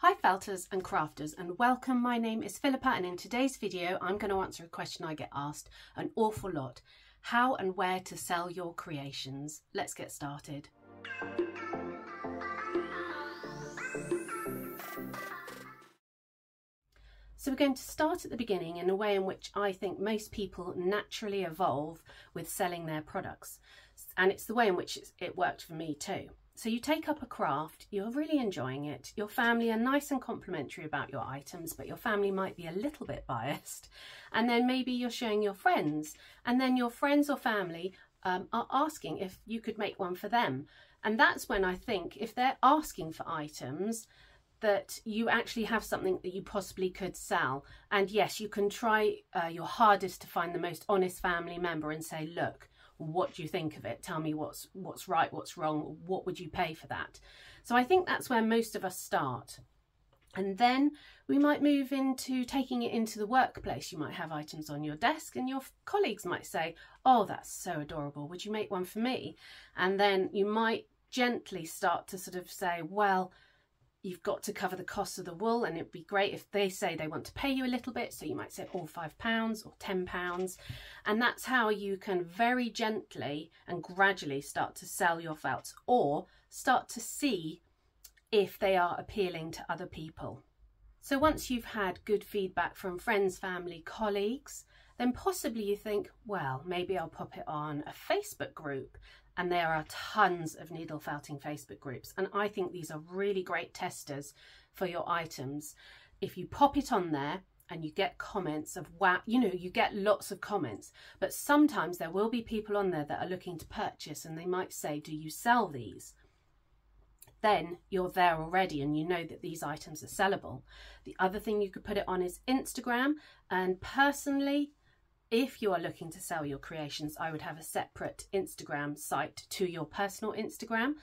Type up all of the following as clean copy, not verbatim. Hi felters and crafters and welcome. My name is Philippa and in today's video I'm going to answer a question I get asked an awful lot. How and where to sell your creations. Let's get started. So we're going to start at the beginning in a way in which I think most people naturally evolve with selling their products, and it's the way in which it worked for me too. So you take up a craft, you're really enjoying it, your family are nice and complimentary about your items, but your family might be a little bit biased, and then maybe you're showing your friends, and then your friends or family are asking if you could make one for them. And that's when I think if they're asking for items that you actually have something that you possibly could sell. And yes, you can try your hardest to find the most honest family member and say, look, what do you think of it? Tell me what's right, what's wrong, what would you pay for that? So I think that's where most of us start. And then we might move into taking it into the workplace. You might have items on your desk and your colleagues might say, oh, that's so adorable, would you make one for me? And then you might gently start to sort of say, well, you've got to cover the cost of the wool, and it'd be great if they say they want to pay you a little bit. So you might say all £5 or £10. And that's how you can very gently and gradually start to sell your felts or start to see if they are appealing to other people. So once you've had good feedback from friends, family, colleagues, then possibly you think, well, maybe I'll pop it on a Facebook group. And there are tons of needle felting Facebook groups. And I think these are really great testers for your items. If you pop it on there and you get comments of, wow, you know, you get lots of comments, but sometimes there will be people on there that are looking to purchase and they might say, do you sell these? Then you're there already and you know that these items are sellable. The other thing you could put it on is Instagram. And personally, if you are looking to sell your creations, I would have a separate Instagram site to your personal Instagram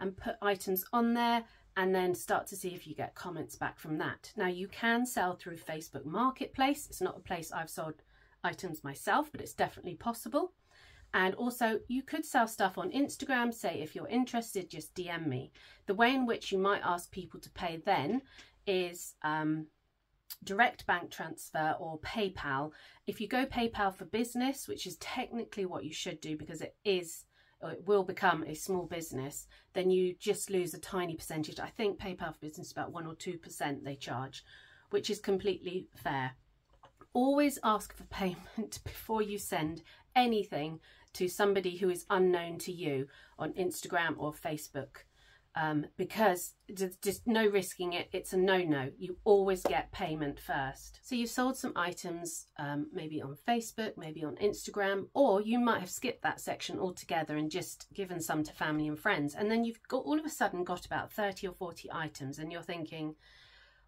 and put items on there and then start to see if you get comments back from that. Now you can sell through Facebook Marketplace. It's not a place I've sold items myself, but it's definitely possible. And also you could sell stuff on Instagram. Say if you're interested, just DM me. The way in which you might ask people to pay then is direct bank transfer or PayPal. If you go PayPal for Business, which is technically what you should do because it is, or it will become a small business, then you just lose a tiny percentage. I think PayPal for Business is about 1 or 2% they charge, which is completely fair. Always ask for payment before you send anything to somebody who is unknown to you on Instagram or Facebook. Because just no risking it, it's a no-no. You always get payment first. So you've sold some items, maybe on Facebook, maybe on Instagram, or you might have skipped that section altogether and just given some to family and friends. And then you've got, all of a sudden got about 30 or 40 items and you're thinking,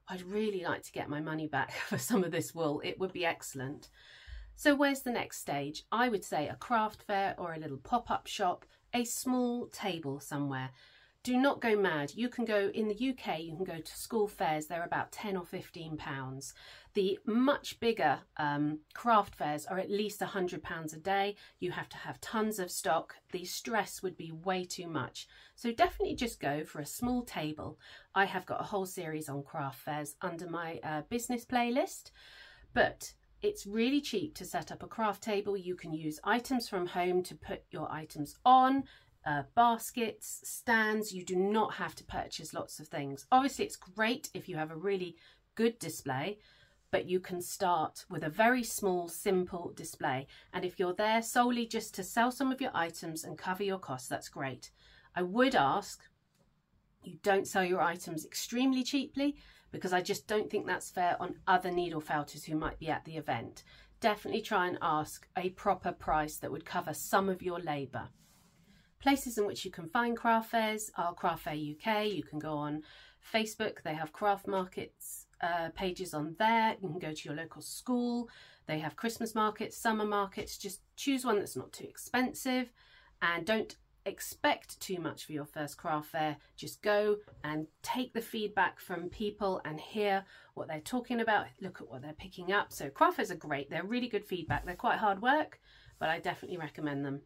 I'd really like to get my money back for some of this wool. It would be excellent. So where's the next stage? I would say a craft fair or a little pop-up shop, a small table somewhere. Do not go mad. You can go in the UK, you can go to school fairs, they're about £10 or £15. The much bigger craft fairs are at least £100 a day. You have to have tons of stock. The stress would be way too much. So definitely just go for a small table. I have got a whole series on craft fairs under my business playlist, but it's really cheap to set up a craft table. You can use items from home to put your items on. Baskets, stands, you do not have to purchase lots of things. Obviously it's great if you have a really good display, but you can start with a very small, simple display. And if you're there solely just to sell some of your items and cover your costs, that's great. I would ask you don't sell your items extremely cheaply, because I just don't think that's fair on other needle felters who might be at the event. Definitely try and ask a proper price that would cover some of your labour. Places in which you can find craft fairs are Craft Fair UK. You can go on Facebook, they have craft markets pages on there. You can go to your local school, they have Christmas markets, summer markets. Just choose one that's not too expensive and don't expect too much for your first craft fair. Just go and take the feedback from people and hear what they're talking about, look at what they're picking up. So craft fairs are great, they're really good feedback, they're quite hard work, but I definitely recommend them.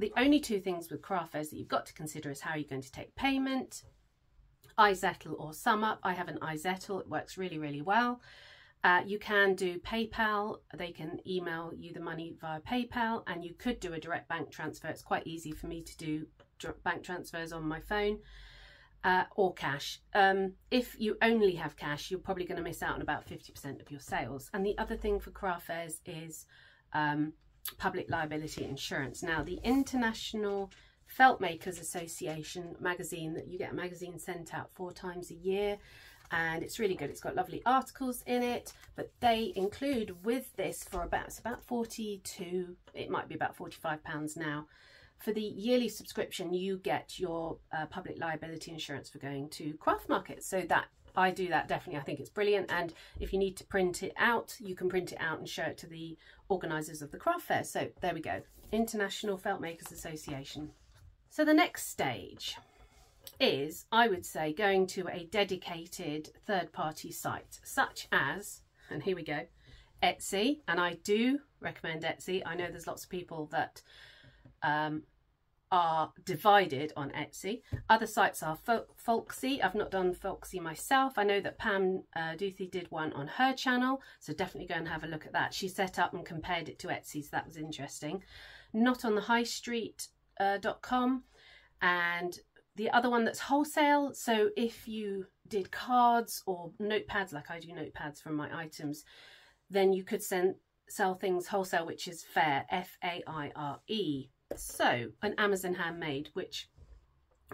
The only two things with craft fairs that you've got to consider is how you're going to take payment iZettle or SumUp. I have an iZettle, it works really, really well. You can do PayPal, they can email you the money via PayPal, and you could do a direct bank transfer. It's quite easy for me to do bank transfers on my phone, or cash. If you only have cash, you're probably going to miss out on about 50% of your sales. And the other thing for craft fairs is public liability insurance. Now, the International Felt Makers Association magazine, that you get a magazine sent out 4 times a year, and it's really good. It's got lovely articles in it, but they include with this for about, it's about 42, it might be about £45 now. For the yearly subscription, you get your public liability insurance for going to craft markets. So that, I do that definitely. I think it's brilliant. And if you need to print it out, you can print it out and show it to the organisers of the craft fair. So there we go, International Felt Makers Association. So the next stage is, I would say, going to a dedicated third-party site, such as, and here we go, Etsy. And I do recommend Etsy. I know there's lots of people that are divided on Etsy. Other sites are folksy. I've not done folksy myself. I know that Pam Duthie did one on her channel, so definitely go and have a look at that. She set up and compared it to Etsy, so that was interesting. notonthehighstreet.com, and the other one that's wholesale. So if you did cards or notepads, like I do notepads from my items, then you could sell things wholesale, which is fair, F-A-I-R-E. So an Amazon Handmade, which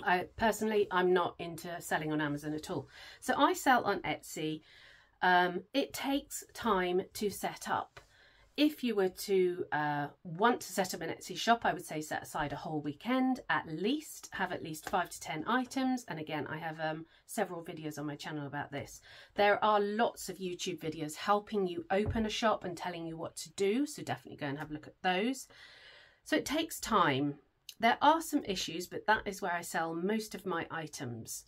I personally, I'm not into selling on Amazon at all. So I sell on Etsy. It takes time to set up. If you were to want to set up an Etsy shop, I would say set aside a whole weekend, at least have at least 5 to 10 items. And again, I have several videos on my channel about this. There are lots of YouTube videos helping you open a shop and telling you what to do. So definitely go and have a look at those. So it takes time. There are some issues, but that is where I sell most of my items.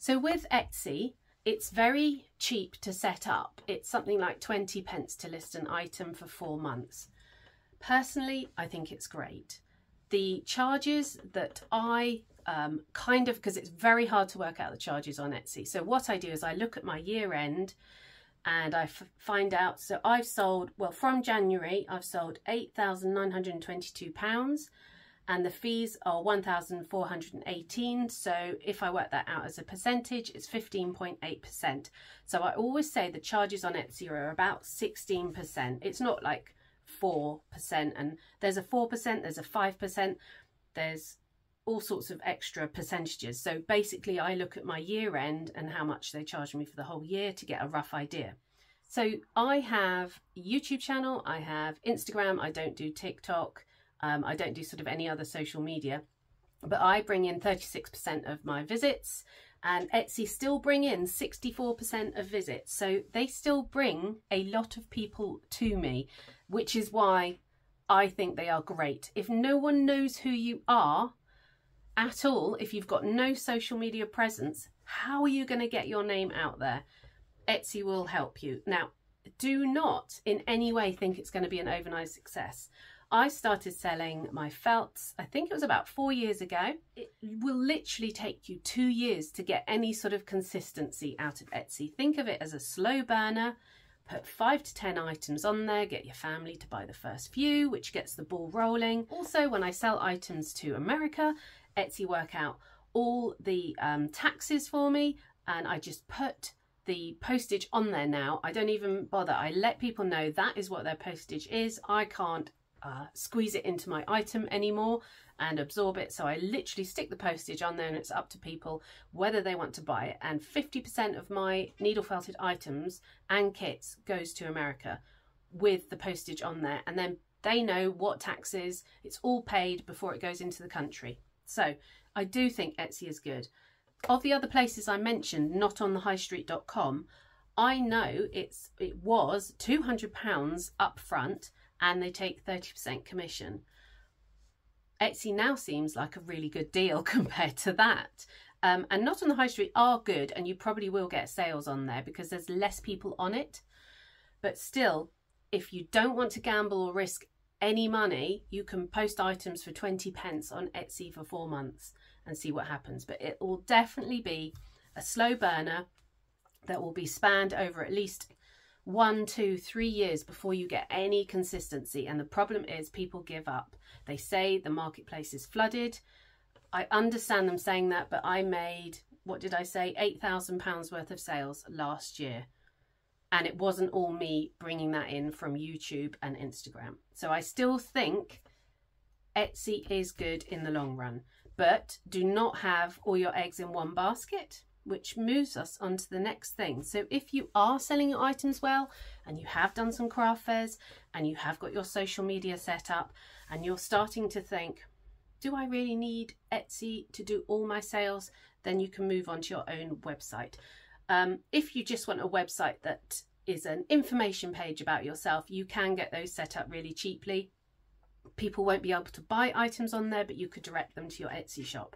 So with Etsy, it's very cheap to set up. It's something like 20 pence to list an item for 4 months. Personally, I think it's great. The charges that I because it's very hard to work out the charges on Etsy. So what I do is I look at my year end and I find out. So I've sold, well, from January, I've sold £8,922. And the fees are 1,418. So if I work that out as a percentage, it's 15.8%. So I always say the charges on Etsy are about 16%. It's not like 4%. And there's a 4%, there's a 5%, there's all sorts of extra percentages. So basically I look at my year end and how much they charge me for the whole year to get a rough idea. So I have a YouTube channel, I have Instagram, I don't do TikTok. I don't do sort of any other social media, but I bring in 36% of my visits, and Etsy still bring in 64% of visits. So they still bring a lot of people to me, which is why I think they are great. If no one knows who you are at all, if you've got no social media presence, how are you going to get your name out there? Etsy will help you. Now, do not in any way think it's going to be an overnight success. I started selling my felts, I think it was about 4 years ago. It will literally take you 2 years to get any sort of consistency out of Etsy. Think of it as a slow burner. Put 5 to 10 items on there, get your family to buy the first few, which gets the ball rolling. Also, when I sell items to America, Etsy work out all the taxes for me, and I just put the postage on there now. I don't even bother. I let people know that is what their postage is. I can't squeeze it into my item anymore and absorb it, so I literally stick the postage on there, and it's up to people whether they want to buy it. And 50% of my needle felted items and kits goes to America with the postage on there, and then they know what taxes, it's all paid before it goes into the country. So I do think Etsy is good. Of the other places I mentioned, notonthehighstreet.com, I know it was £200 up front, and they take 30% commission. Etsy now seems like a really good deal compared to that. And Not on the High Street are good, and you probably will get sales on there because there's less people on it. But still, if you don't want to gamble or risk any money, you can post items for 20 pence on Etsy for 4 months and see what happens. But it will definitely be a slow burner that will be spanned over at least 1, 2, 3 years before you get any consistency. And the problem is people give up. They say the marketplace is flooded. I understand them saying that, but I made, what did I say, £8,000 worth of sales last year. And it wasn't all me bringing that in from YouTube and Instagram. So I still think Etsy is good in the long run, but do not have all your eggs in one basket, which moves us on to the next thing. So if you are selling your items well, and you have done some craft fairs, and you have got your social media set up, and you're starting to think, do I really need Etsy to do all my sales? Then you can move on to your own website. If you just want a website that is an information page about yourself, you can get those set up really cheaply. People won't be able to buy items on there, but you could direct them to your Etsy shop.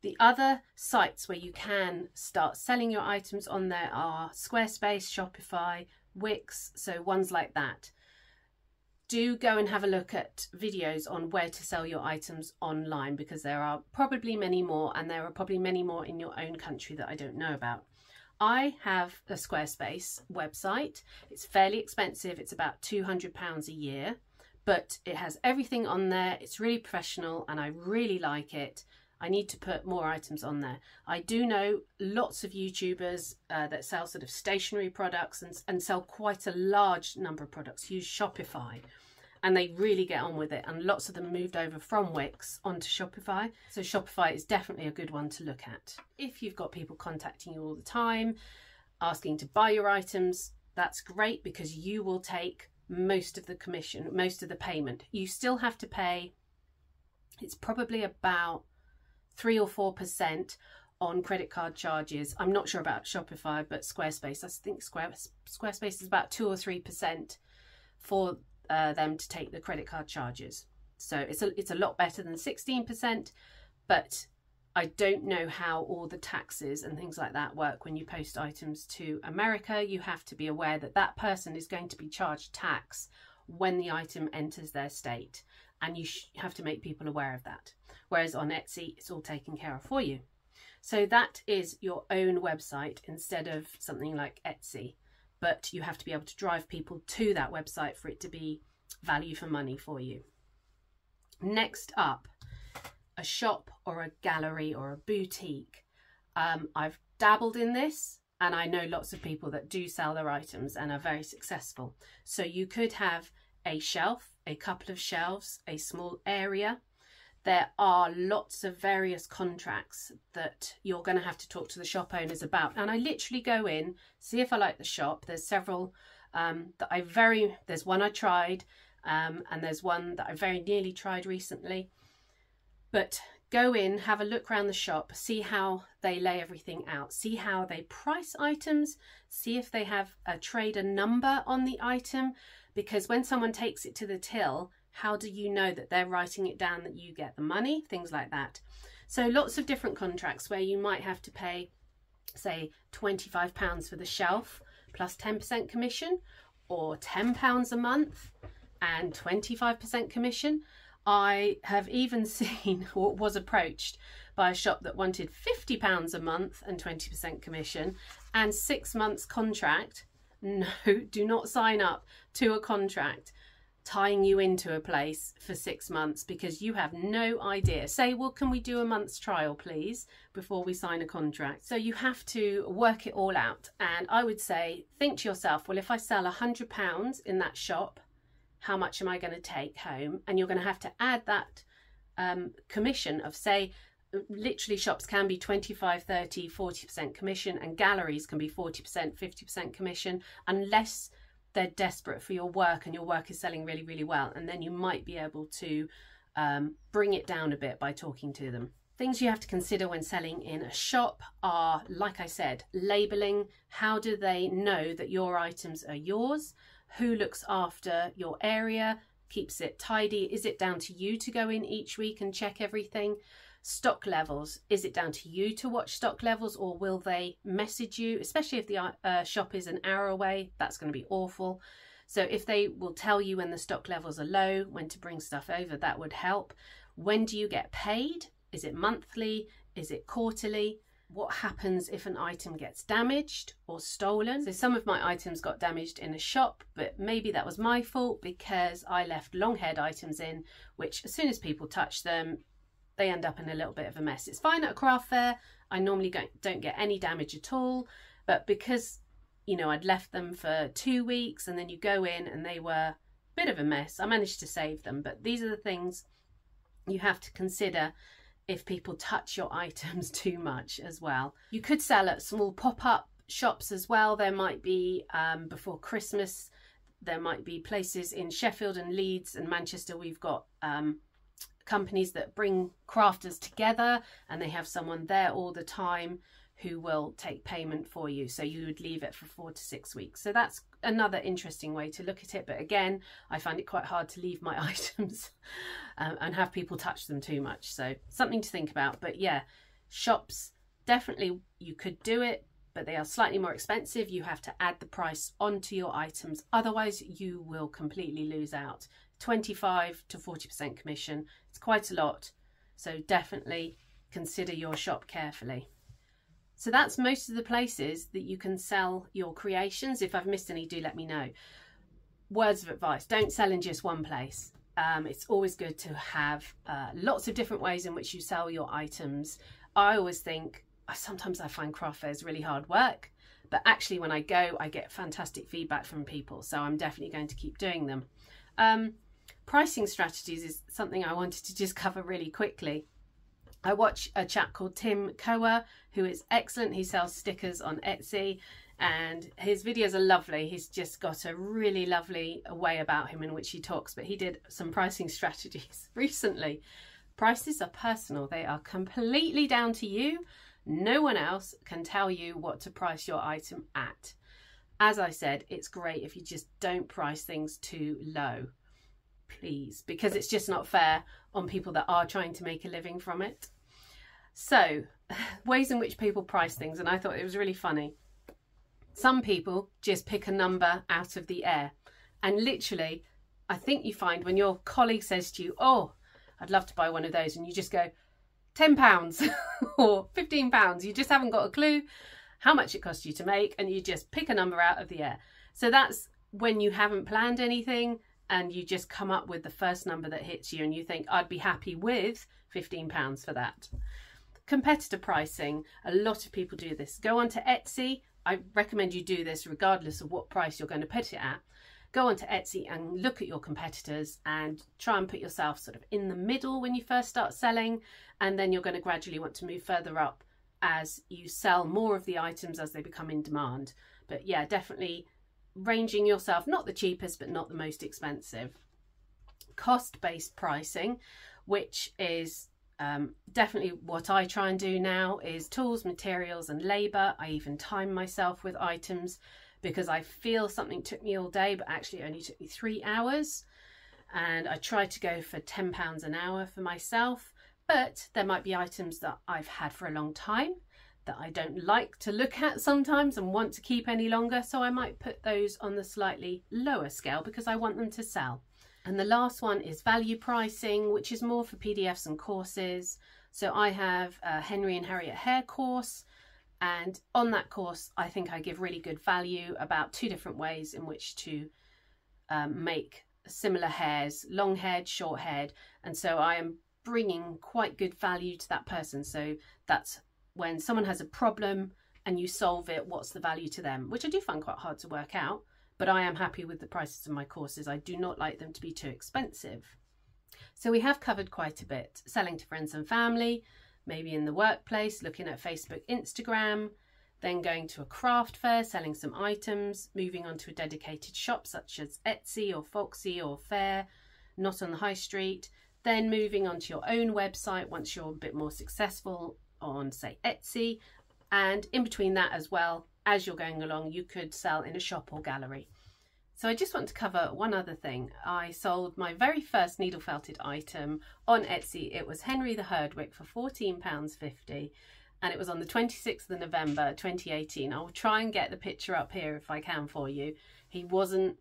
The other sites where you can start selling your items on there are Squarespace, Shopify, Wix, so ones like that. Do go and have a look at videos on where to sell your items online, because there are probably many more, and there are probably many more in your own country that I don't know about. I have a Squarespace website. It's fairly expensive. It's about £200 a year, but it has everything on there. It's really professional and I really like it. I need to put more items on there. I do know lots of YouTubers that sell sort of stationary products and sell quite a large number of products, use Shopify, and they really get on with it. And lots of them moved over from Wix onto Shopify. So Shopify is definitely a good one to look at. If you've got people contacting you all the time, asking to buy your items, that's great because you will take most of the commission, most of the payment. You still have to pay, it's probably about 3 or 4% on credit card charges. I'm not sure about Shopify, but Squarespace, I think Squarespace is about 2 or 3% for them to take the credit card charges. So it's a lot better than 16%, but I don't know how all the taxes and things like that work when you post items to America. You have to be aware that that person is going to be charged tax when the item enters their state, and you have to make people aware of that. Whereas on Etsy, it's all taken care of for you. So that is your own website instead of something like Etsy. But you have to be able to drive people to that website for it to be value for money for you. Next up, a shop or a gallery or a boutique. I've dabbled in this and I know lots of people that do sell their items and are very successful. So you could have a shelf, a couple of shelves, a small area. There are lots of various contracts that you're going to have to talk to the shop owners about. And I literally go in, see if I like the shop. There's several that there's one I tried and there's one that I very nearly tried recently. But go in, have a look around the shop, see how they lay everything out, see how they price items, see if they have a trader number on the item, because when someone takes it to the till, how do you know that they're writing it down that you get the money? Things like that. So lots of different contracts where you might have to pay, say, £25 for the shelf plus 10% commission, or £10 a month and 25% commission. I have even seen, or was approached by, a shop that wanted £50 a month and 20% commission and 6 months contract. No, do not sign up to a contract tying you into a place for 6 months, because you have no idea. Say, well, can we do a month's trial please before we sign a contract? So you have to work it all out. And I would say, think to yourself, well, if I sell £100 in that shop, how much am I going to take home? And you're going to have to add that commission of, say, literally shops can be 25, 30, 40% commission, and galleries can be 40%, 50% commission, unless they're desperate for your work and your work is selling really, really well. And then you might be able to bring it down a bit by talking to them. Things you have to consider when selling in a shop are, like I said, labeling. How do they know that your items are yours? Who looks after your area, keeps it tidy? Is it down to you to go in each week and check everything? Stock levels. Is it down to you to watch stock levels, or will they message you? Especially if the shop is an hour away, that's going to be awful. So if they will tell you when the stock levels are low, when to bring stuff over, that would help. When do you get paid? Is it monthly? Is it quarterly? what happens if an item gets damaged or stolen. So some of my items got damaged in a shop, but maybe that was my fault because I left long-haired items in, which as soon as people touch them, they end up in a little bit of a mess. It's fine at a craft fair. I normally don't get any damage at all, but because, you know, I'd left them for 2 weeks and then you go in and they were a bit of a mess, I managed to save them. But these are the things you have to consider if people touch your items too much as well. You could sell at small pop-up shops as well. There might be, before Christmas, there might be places in Sheffield and Leeds and Manchester. We've got companies that bring crafters together and they have someone there all the time who will take payment for you. So you would leave it for 4 to 6 weeks. So that's another interesting way to look at it. But again, I find it quite hard to leave my items and have people touch them too much. So something to think about. But yeah, shops, definitely you could do it, but they are slightly more expensive. You have to add the price onto your items. Otherwise you will completely lose out. 25 to 40% commission. It's quite a lot. So definitely consider your shop carefully. So that's most of the places that you can sell your creations. If I've missed any, do let me know. Words of advice, don't sell in just one place. It's always good to have lots of different ways in which you sell your items. I always think, sometimes I find craft fairs really hard work, but actually when I go, I get fantastic feedback from people. So I'm definitely going to keep doing them. Pricing strategies is something I wanted to just cover really quickly. I watch a chap called Tim Coa, who is excellent. He sells stickers on Etsy and his videos are lovely. He's just got a really lovely way about him in which he talks, but he did some pricing strategies recently. Prices are personal. They are completely down to you. No one else can tell you what to price your item at. As I said, it's great if you just don't price things too low, please, because it's just not fair on people that are trying to make a living from it. So, ways in which people price things, and I thought it was really funny. Some people just pick a number out of the air, and literally, I think you find when your colleague says to you, oh, I'd love to buy one of those, and you just go, £10 or £15, you just haven't got a clue how much it cost you to make, and you just pick a number out of the air. So that's when you haven't planned anything, and you just come up with the first number that hits you and you think, I'd be happy with £15 for that. Competitor pricing, a lot of people do this. Go onto Etsy. I recommend you do this regardless of what price you're going to put it at. Go onto Etsy and look at your competitors and try and put yourself sort of in the middle when you first start selling, and then you're going to gradually want to move further up as you sell more of the items as they become in demand. But yeah, definitely ranging yourself, not the cheapest but not the most expensive. Cost-based pricing, which is definitely what I try and do now, is tools, materials and labour. I even time myself with items because I feel something took me all day but actually only took me 3 hours, and I try to go for £10 an hour for myself. But there might be items that I've had for a long time that I don't like to look at sometimes and want to keep any longer, so I might put those on the slightly lower scale because I want them to sell. And the last one is value pricing, which is more for PDFs and courses. So I have a Henry and Harriet hair course, and on that course I think I give really good value about 2 different ways in which to make similar hairs, long haired, short haired, and so I am bringing quite good value to that person. So that's when someone has a problem and you solve it, what's the value to them? Which I do find quite hard to work out, but I am happy with the prices of my courses. I do not like them to be too expensive. So we have covered quite a bit. Selling to friends and family, maybe in the workplace, looking at Facebook, Instagram, then going to a craft fair, selling some items, moving on to a dedicated shop such as Etsy or Folksy or Fair, Not on the High Street, then moving on to your own website once you're a bit more successful on, say, Etsy, and in between that as well, as you're going along, you could sell in a shop or gallery. So I just want to cover one other thing. I sold my very first needle felted item on Etsy. It was Henry the Herdwick for £14.50, and it was on the 26th of November 2018. I'll try and get the picture up here if I can for you. He wasn't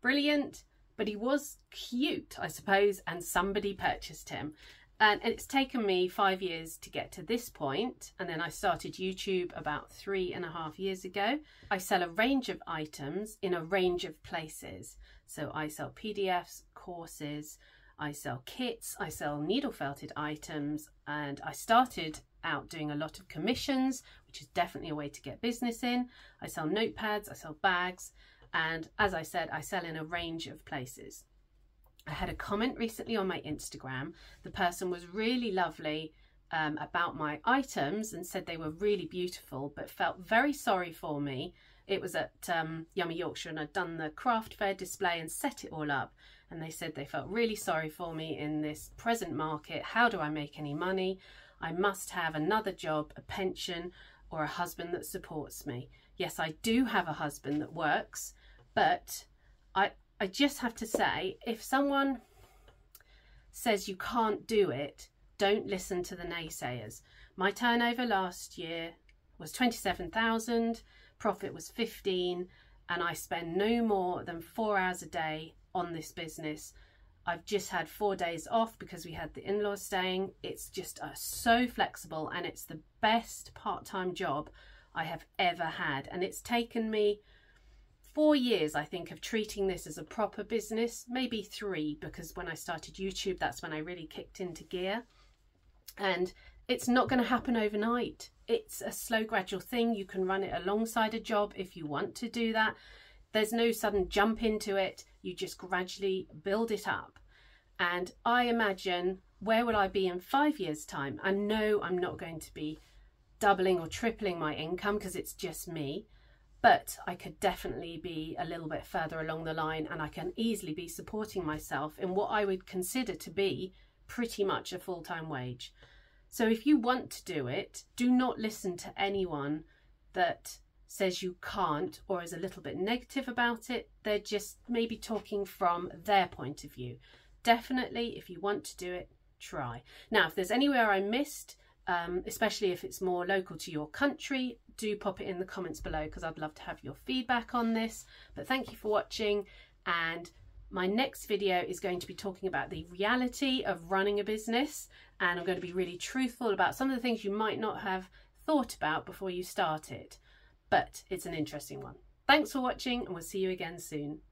brilliant, but he was cute, I suppose, and somebody purchased him. And it's taken me 5 years to get to this point. And then I started YouTube about 3.5 years ago. I sell a range of items in a range of places. So I sell PDFs, courses, I sell kits, I sell needle felted items. And I started out doing a lot of commissions, which is definitely a way to get business in. I sell notepads, I sell bags. And as I said, I sell in a range of places. I had a comment recently on my Instagram. The person was really lovely about my items and said they were really beautiful, but felt very sorry for me. It was at Yummy Yorkshire, and I'd done the craft fair display and set it all up. And they said they felt really sorry for me in this present market. How do I make any money? I must have another job, a pension, or a husband that supports me. Yes, I do have a husband that works, but I just have to say, if someone says you can't do it, don't listen to the naysayers. My turnover last year was 27,000, profit was 15, and I spend no more than 4 hours a day on this business. I've just had 4 days off because we had the in-laws staying. It's just so flexible, and it's the best part-time job I have ever had. And it's taken me 4 years, I think, of treating this as a proper business, maybe 3, because when I started YouTube, that's when I really kicked into gear. And it's not going to happen overnight. It's a slow, gradual thing. You can run it alongside a job if you want to do that. There's no sudden jump into it. You just gradually build it up. And I imagine, where will I be in 5 years' time? I know I'm not going to be doubling or tripling my income because it's just me. But I could definitely be a little bit further along the line, and I can easily be supporting myself in what I would consider to be pretty much a full-time wage. So if you want to do it, do not listen to anyone that says you can't or is a little bit negative about it. They're just maybe talking from their point of view. Definitely, if you want to do it, try. Now, if there's anywhere I missed, especially if it's more local to your country, do pop it in the comments below, because I'd love to have your feedback on this. But thank you for watching, and my next video is going to be talking about the reality of running a business, and I'm going to be really truthful about some of the things you might not have thought about before you start it, but it's an interesting one. Thanks for watching, and we'll see you again soon.